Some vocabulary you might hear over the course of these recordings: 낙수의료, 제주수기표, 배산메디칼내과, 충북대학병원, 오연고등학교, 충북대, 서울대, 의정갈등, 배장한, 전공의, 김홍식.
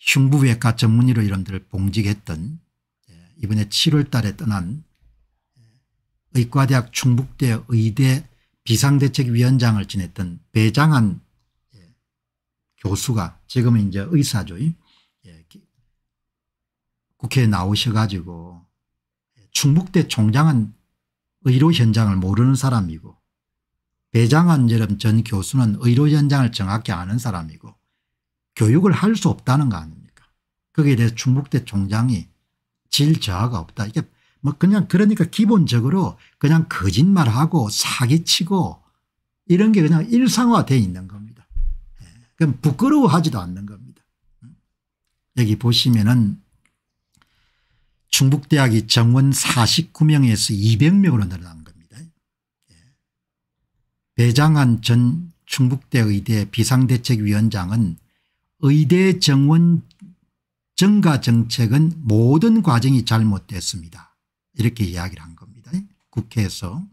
흉부외과 전문의로 이름들을 봉직했던 이번에 7월 달에 떠난 의과대학 충북대 의대 비상대책위원장을 지냈던 배장한 교수가 지금은 이제 의사죠. 국회에 나오셔가지고 충북대 총장은 의료 현장을 모르는 사람이고 배장한 전 교수는 의료 현장을 정확히 아는 사람이고 교육을 할 수 없다는 거 아닙니까? 거기에 대해서 충북대 총장이 질 저하가 없다. 이게 뭐 그냥 그러니까 기본적으로 그냥 거짓말하고 사기치고 이런 게 그냥 일상화되어 있는 겁니다. 그럼 부끄러워하지도 않는 겁니다. 여기 보시면은 충북대학이 정원 49명에서 200명으로 늘어난 겁니다. 배장한 전 충북대 의대 비상대책위원장은 의대 정원 증가 정책은 모든 과정이 잘못됐습니다. 이렇게 이야기를 한 겁니다. 국회에서.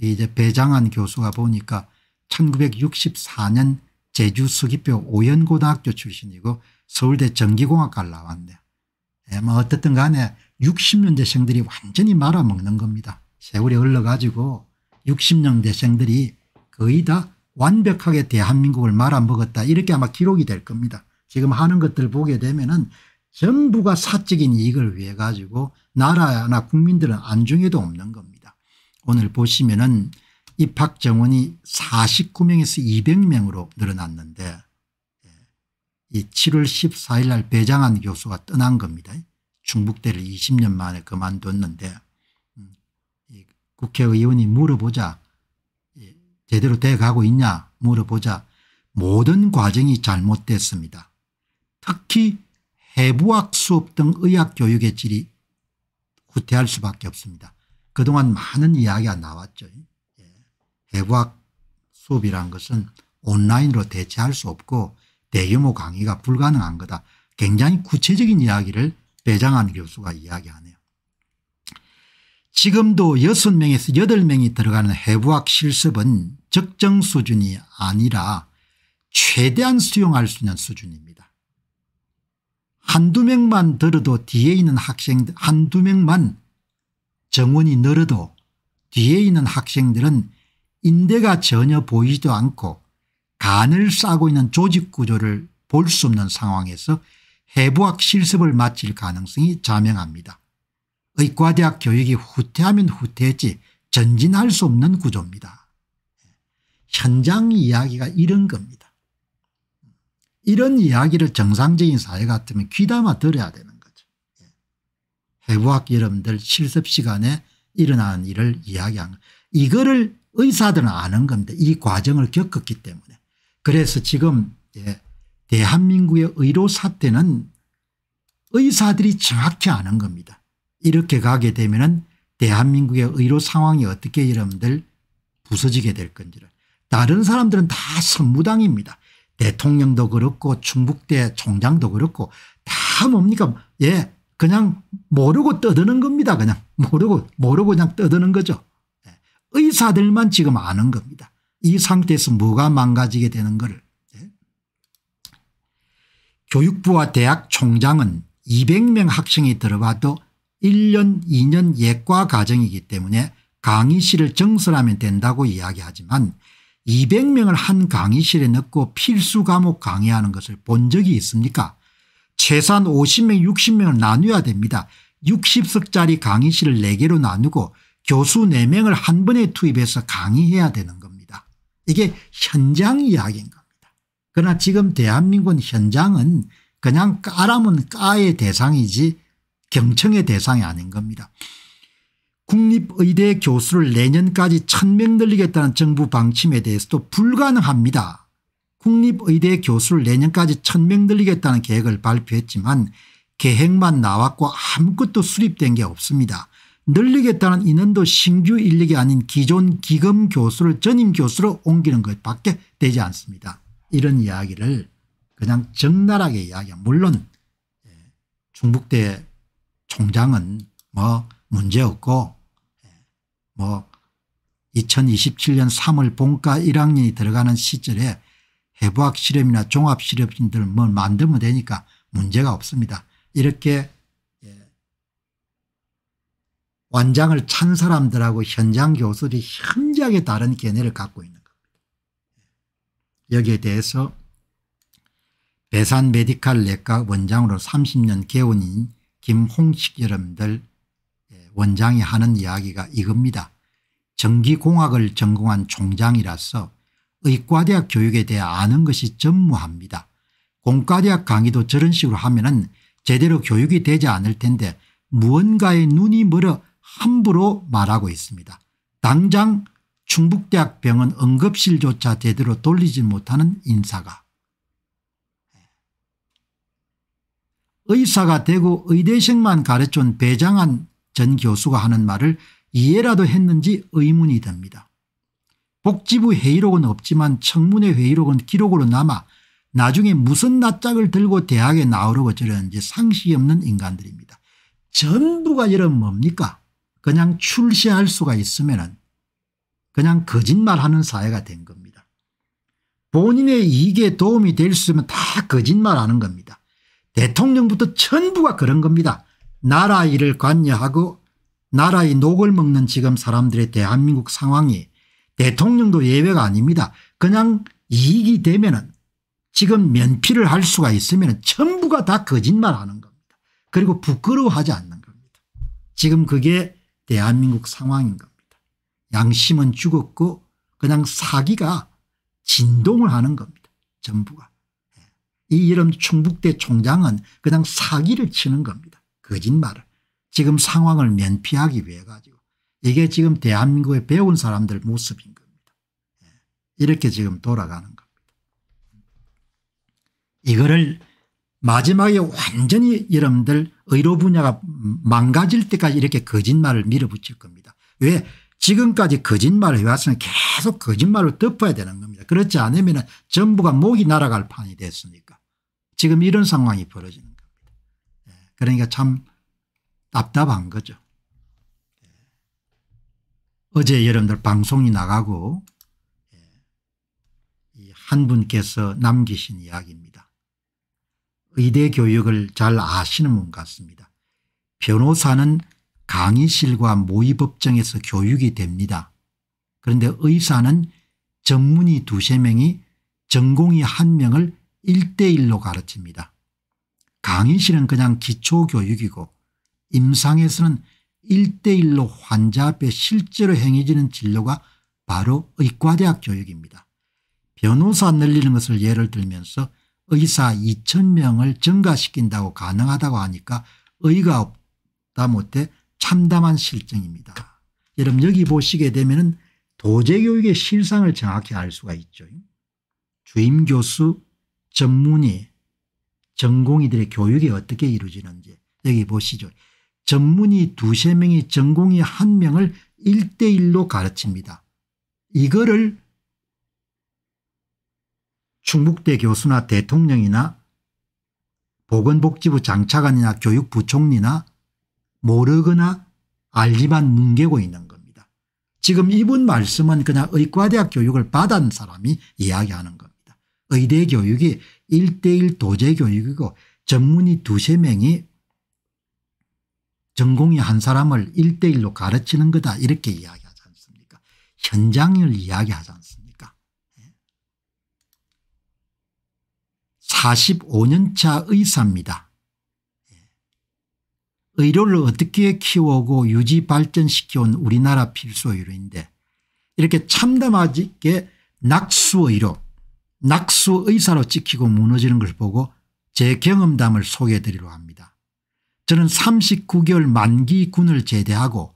이제 배장한 교수가 보니까 1964년 제주수기표 오연고등학교 출신이고 서울대 전기공학과를 나왔네요. 뭐 어쨌든 간에 60년대생들이 완전히 말아먹는 겁니다. 세월이 흘러가지고 60년대생들이 거의 다 완벽하게 대한민국을 말아먹었다. 이렇게 아마 기록이 될 겁니다. 지금 하는 것들 보게 되면은 전부가 사적인 이익을 위해 가지고 나라나 국민들은 안중에도 없는 겁니다. 오늘 보시면은 입학 정원이 49명에서 200명으로 늘어났는데 이 7월 14일 날 배장한 교수가 떠난 겁니다. 충북대를 20년 만에 그만뒀는데 국회의원이 물어보자 제대로 돼가고 있냐 물어보자 모든 과정이 잘못됐습니다. 특히 해부학 수업 등 의학 교육의 질이 후퇴할 수밖에 없습니다. 그동안 많은 이야기가 나왔죠. 해부학 수업이란 것은 온라인으로 대체할 수 없고 대규모 강의가 불가능한 거다. 굉장히 구체적인 이야기를 배장한 교수가 이야기하네요. 지금도 6명에서 8명이 들어가는 해부학 실습은 적정 수준이 아니라 최대한 수용할 수 있는 수준입니다. 한두 명만 들어도 뒤에 있는 학생들 한두 명만 정원이 늘어도 뒤에 있는 학생들은 인대가 전혀 보이지도 않고 간을 싸고 있는 조직구조를 볼 수 없는 상황에서 해부학 실습을 마칠 가능성이 자명합니다. 의과대학 교육이 후퇴하면 후퇴했지 전진할 수 없는 구조입니다. 현장 이야기가 이런 겁니다. 이런 이야기를 정상적인 사회 같으면 귀담아 들어야 되는 거죠. 해부학 여러분들 실습 시간에 일어나는 일을 이야기한 거예요. 이거를 의사들은 아는 겁니다. 이 과정을 겪었기 때문에. 그래서 지금 대한민국의 의료 사태는 의사들이 정확히 아는 겁니다. 이렇게 가게 되면은 대한민국의 의료 상황이 어떻게 여러분들 부서지게 될 건지를. 다른 사람들은 다 선무당입니다. 대통령도 그렇고 충북대 총장도 그렇고 다 뭡니까? 예, 그냥 모르고 떠드는 겁니다. 그냥 모르고 그냥 떠드는 거죠. 의사들만 지금 아는 겁니다. 이 상태에서 뭐가 망가지게 되는 거를. 교육부와 대학 총장은 200명 학생이 들어와도 1년 2년 예과 과정이기 때문에 강의실을 정설하면 된다고 이야기하지만 200명을 한 강의실에 넣고 필수 과목 강의하는 것을 본 적이 있습니까? 최소한 50명 60명을 나누어야 됩니다. 60석짜리 강의실을 4개로 나누고 교수 4명을 한 번에 투입해서 강의해야 되는 겁니다. 이게 현장 이야기인 겁니다. 그러나 지금 대한민국은 현장은 그냥 까라면 까의 대상이지 경청의 대상이 아닌 겁니다. 국립의대 교수를 내년까지 1000명 늘리겠다는 정부 방침에 대해서도 불가능합니다. 국립의대 교수를 내년까지 1000명 늘리겠다는 계획을 발표했지만 계획만 나왔고 아무것도 수립된 게 없습니다. 늘리겠다는 인원도 신규 인력이 아닌 기존 기금 교수를 전임 교수로 옮기는 것밖에 되지 않습니다. 이런 이야기를 그냥 적나라하게 이야기합니다. 물론 충북대 총장은 뭐 문제없고 뭐 2027년 3월 본과 1학년이 들어가는 시절에 해부학실험이나 종합실험실들 뭘 만들면 되니까 문제가 없습니다. 이렇게 완장을 찬 사람들하고 현장 교수들이 현저하게 다른 견해를 갖고 있는 겁니다. 여기에 대해서 배산메디칼내과 원장으로 30년 개원인 김홍식 여러분들 원장이 하는 이야기가 이겁니다. 전기공학을 전공한 총장이라서 의과대학 교육에 대해 아는 것이 전무합니다. 공과대학 강의도 저런 식으로 하면은 제대로 교육이 되지 않을 텐데 무언가에 눈이 멀어 함부로 말하고 있습니다. 당장 충북대학병원 응급실조차 제대로 돌리지 못하는 인사가, 의사가 되고 의대생만 가르쳐온 배장한 전 교수가 하는 말을 이해라도 했는지 의문이 듭니다. 복지부 회의록은 없지만 청문회 회의록은 기록으로 남아 나중에 무슨 낯짝을 들고 대학에 나오려고 저러는지 상식이 없는 인간들입니다. 전부가 이런 뭡니까? 그냥 출세할 수가 있으면은 그냥 거짓말하는 사회가 된 겁니다. 본인의 이익에 도움이 될 수 있으면 다 거짓말하는 겁니다. 대통령부터 전부가 그런 겁니다. 나라 일을 관여하고 나라의 녹을 먹는 지금 사람들의 대한민국 상황이 대통령도 예외가 아닙니다. 그냥 이익이 되면은 지금 면피를 할 수가 있으면은 전부가 다 거짓말하는 겁니다. 그리고 부끄러워하지 않는 겁니다. 지금 그게 대한민국 상황인 겁니다. 양심은 죽었고 그냥 사기가 진동을 하는 겁니다. 전부가. 이 이름 충북대 총장은 그냥 사기를 치는 겁니다. 거짓말을. 지금 상황을 면피하기 위해 가지고. 이게 지금 대한민국에 배운 사람들 모습인 겁니다. 이렇게 지금 돌아가는 겁니다. 이거를 마지막에 완전히 여러분들 의료 분야가 망가질 때까지 이렇게 거짓말을 밀어붙일 겁니다. 왜? 지금까지 거짓말을 해왔으면 계속 거짓말로 덮어야 되는 겁니다. 그렇지 않으면 전부가 목이 날아갈 판이 됐으니까 지금 이런 상황이 벌어지는 겁니다. 그러니까 참 답답한 거죠. 어제 여러분들 방송이 나가고 한 분께서 남기신 이야기입니다. 의대 교육을 잘 아시는 분 같습니다. 변호사는 강의실과 모의법정에서 교육이 됩니다. 그런데 의사는 전문의 두세 명이 전공의 한 명을 1:1로 가르칩니다. 강의실은 그냥 기초교육이고 임상에서는 1:1로 환자 앞에 실제로 행해지는 진료가 바로 의과대학 교육입니다. 변호사 늘리는 것을 예를 들면서 의사 2,000명을 증가시킨다고 가능하다고 하니까 의가 없다 못해 참담한 실정입니다. 여러분 여기 보시게 되면 도제교육의 실상을 정확히 알 수가 있죠. 주임교수, 전문의, 전공의들의 교육이 어떻게 이루어지는지 여기 보시죠. 전문의 두세 명이 전공의 한 명을 1:1로 가르칩니다. 이거를 충북대 교수나 대통령이나 보건복지부 장차관이나 교육부총리나 모르거나 알지만 뭉개고 있는 겁니다. 지금 이분 말씀은 그냥 의과대학 교육을 받은 사람이 이야기하는 겁니다. 의대 교육이 1:1 도제교육이고 전문의 두세 명이 전공의 한 사람을 1:1로 가르치는 거다 이렇게 이야기하지 않습니까? 현장을 이야기하지 않습니까? 45년차 의사입니다. 의료를 어떻게 키우고 유지 발전시켜온 우리나라 필수 의료인데 이렇게 참담하게 낙수의료, 낙수의사로 찍히고 무너지는 걸 보고 제 경험담을 소개해드리려 합니다. 저는 39개월 만기 군을 제대하고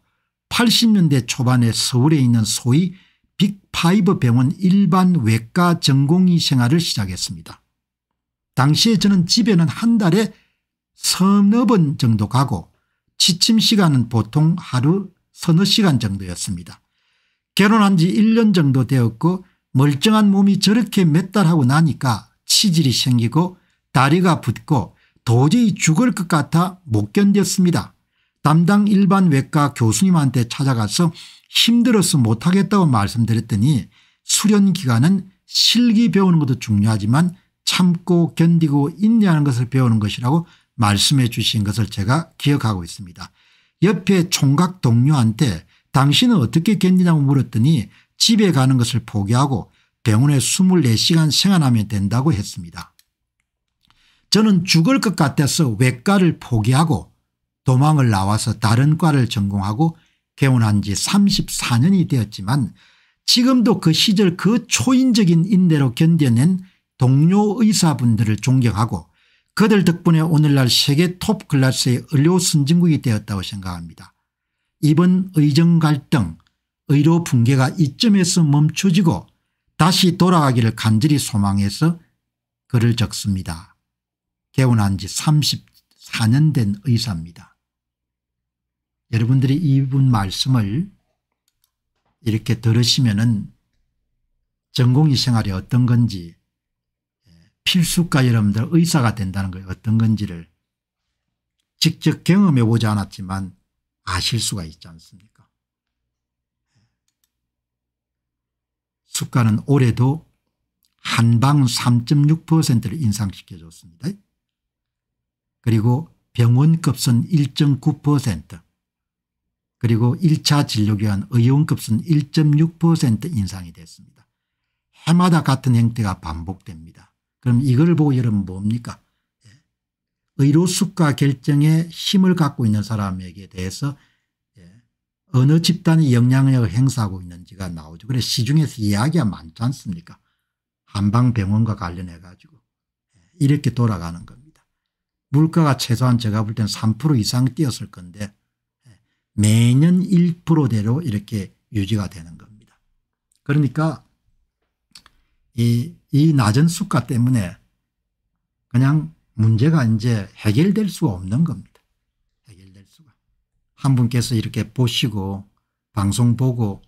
80년대 초반에 서울에 있는 소위 빅5 병원 일반 외과 전공의 생활을 시작했습니다. 당시에 저는 집에는 한 달에 3~4번 정도 가고 취침 시간은 보통 하루 3~4시간 정도였습니다. 결혼한 지 1년 정도 되었고 멀쩡한 몸이 저렇게 몇 달 하고 나니까 치질이 생기고 다리가 붓고 도저히 죽을 것 같아 못 견뎠습니다. 담당 일반 외과 교수님한테 찾아가서 힘들어서 못하겠다고 말씀드렸더니 수련 기간은 실기 배우는 것도 중요하지만 참고 견디고 인내하는 것을 배우는 것이라고 말씀해 주신 것을 제가 기억하고 있습니다. 옆에 총각 동료한테 당신은 어떻게 견디냐고 물었더니 집에 가는 것을 포기하고 병원에 24시간 생활하면 된다고 했습니다. 저는 죽을 것 같아서 외과를 포기하고 도망을 나와서 다른 과를 전공하고 개원한 지 34년이 되었지만 지금도 그 시절 그 초인적인 인내로 견뎌낸 동료 의사분들을 존경하고 그들 덕분에 오늘날 세계 톱클래스의 의료 선진국이 되었다고 생각합니다. 이번 의정 갈등, 의료 붕괴가 이쯤에서 멈춰지고 다시 돌아가기를 간절히 소망해서 글을 적습니다. 개원한 지 34년 된 의사입니다. 여러분들이 이분 말씀을 이렇게 들으시면은 전공의 생활이 어떤 건지 필수과 여러분들 의사가 된다는 게 어떤 건지를 직접 경험해 보지 않았지만 아실 수가 있지 않습니까? 수가는 올해도 한방 3.6%를 인상시켜 줬습니다. 그리고 병원급선 1.9%, 그리고 1차 진료기간 의원급선 1.6% 인상이 됐습니다. 해마다 같은 행태가 반복됩니다. 그럼 이걸 보고 여러분 뭡니까? 의료 수가 결정에 힘을 갖고 있는 사람에게 대해서 어느 집단이 영향력을 행사하고 있는지가 나오죠. 그래서 시중에서 이야기가 많지 않습니까? 한방병원과 관련해 가지고 이렇게 돌아가는 겁니다. 물가가 최소한 제가 볼 때는 3% 이상 뛰었을 건데 매년 1%대로 이렇게 유지가 되는 겁니다. 그러니까 이 낮은 수가 때문에 그냥 문제가 이제 해결될 수가 없는 겁니다. 해결될 수가. 한 분께서 이렇게 보시고 방송 보고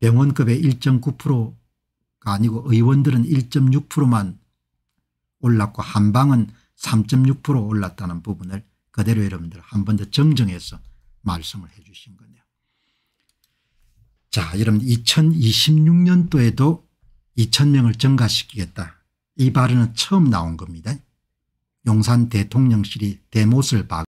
병원급의 1.9%가 아니고 의원들은 1.6%만 올랐고 한방은 3.6% 올랐다는 부분을 그대로 여러분들 한 번 더 정정해서 말씀을 해 주신 거네요. 자, 여러분 2026년도에도 2,000명을 증가시키겠다. 이 발언은 처음 나온 겁니다. 용산 대통령실이 대못을 박아